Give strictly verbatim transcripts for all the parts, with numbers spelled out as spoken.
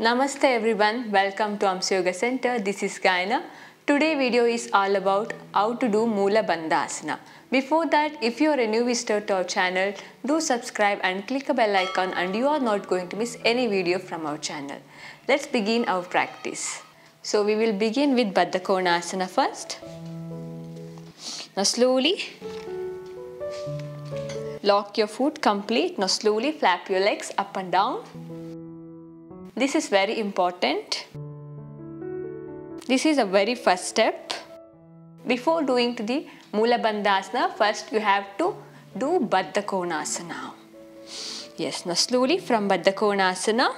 Namaste everyone, welcome to Hamsa Yoga Center. This is Gayana. Today's video is all about how to do Mulabandhasana. Before that, if you are a new visitor to our channel, do subscribe and click a bell icon and you are not going to miss any video from our channel. Let's begin our practice. So we will begin with Baddha Konasana first. Now slowly lock your foot complete. Now slowly flap your legs up and down. This is very important. This is a very first step. Before doing to the Mulabandhasana, first you have to do Baddha Konasana. Yes, now slowly from Baddha Konasana,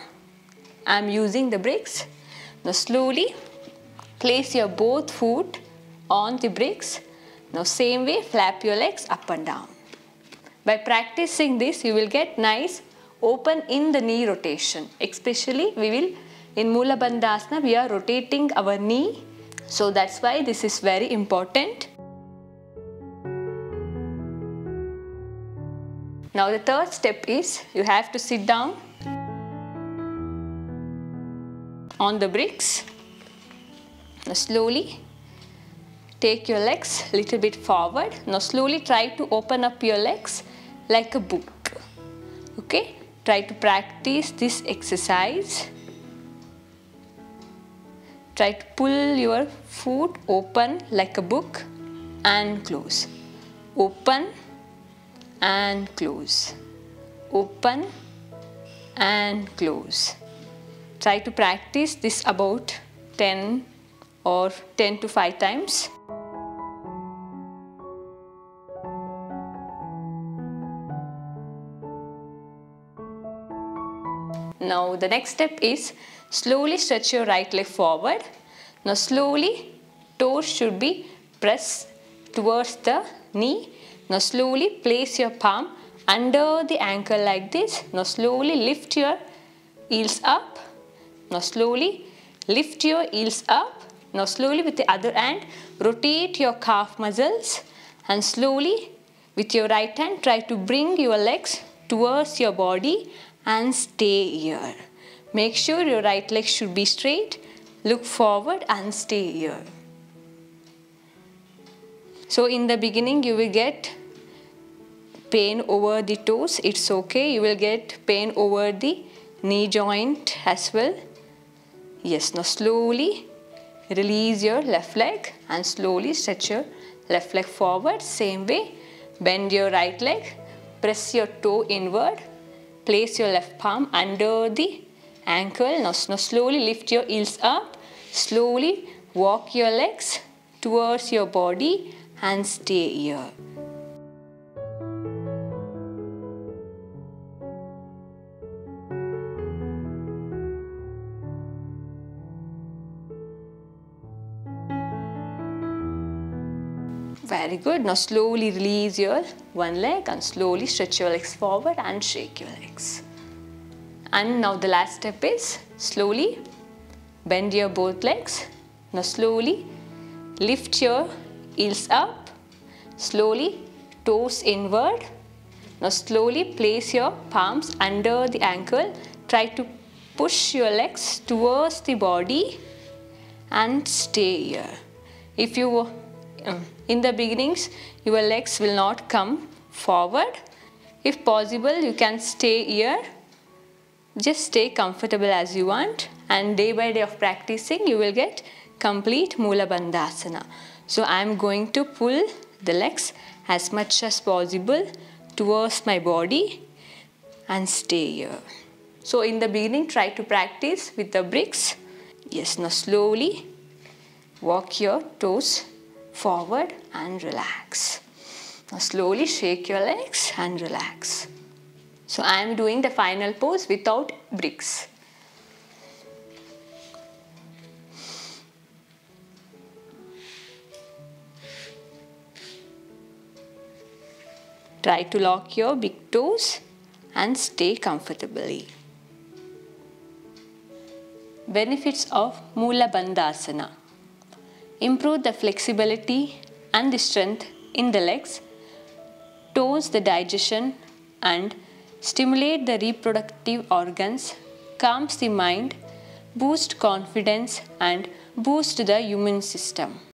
I am using the bricks. Now slowly place your both foot on the bricks. Now same way flap your legs up and down. By practicing this, you will get nice open in the knee rotation. Especially we will in Mulabandhasana we are rotating our knee, so that's why this is very important. Now the third step is you have to sit down on the bricks. Now slowly take your legs little bit forward. Now slowly try to open up your legs like a book. Okay? Try to practice this exercise. Try to pull your foot open like a book and close. Open and close. Open and close. Try to practice this about ten or ten to five times. Now the next step is slowly stretch your right leg forward. Now slowly toes should be pressed towards the knee. Now slowly place your palm under the ankle like this. Now slowly lift your heels up. Now slowly lift your heels up. Now slowly with the other hand rotate your calf muscles and slowly with your right hand try to bring your legs towards your body and stay here. Make sure your right leg should be straight. Look forward and stay here. So in the beginning you will get pain over the toes. It's okay. You will get pain over the knee joint as well. Yes, now slowly release your left leg and slowly stretch your left leg forward. Same way, bend your right leg, press your toe inward. Place your left palm under the ankle. Now, now slowly lift your heels up. Slowly walk your legs towards your body and stay here. Very good. Now slowly release your one leg and slowly stretch your legs forward and shake your legs. And now the last step is slowly bend your both legs. Now slowly lift your heels up. Slowly toes inward. Now slowly place your palms under the ankle. Try to push your legs towards the body and stay here. If you In the beginnings, your legs will not come forward. If possible, you can stay here. Just stay comfortable as you want, and day by day of practicing, you will get complete Mulabandhasana. So I am going to pull the legs as much as possible towards my body and stay here. So in the beginning, try to practice with the bricks. Yes, now slowly walk your toes forward and relax. Now slowly shake your legs and relax. So I am doing the final pose without bricks. Try to lock your big toes and stay comfortably. Benefits of Mulabandhasana. Improve the flexibility and the strength in the legs, tones the digestion and stimulate the reproductive organs, calms the mind boost confidence and boost the immune system.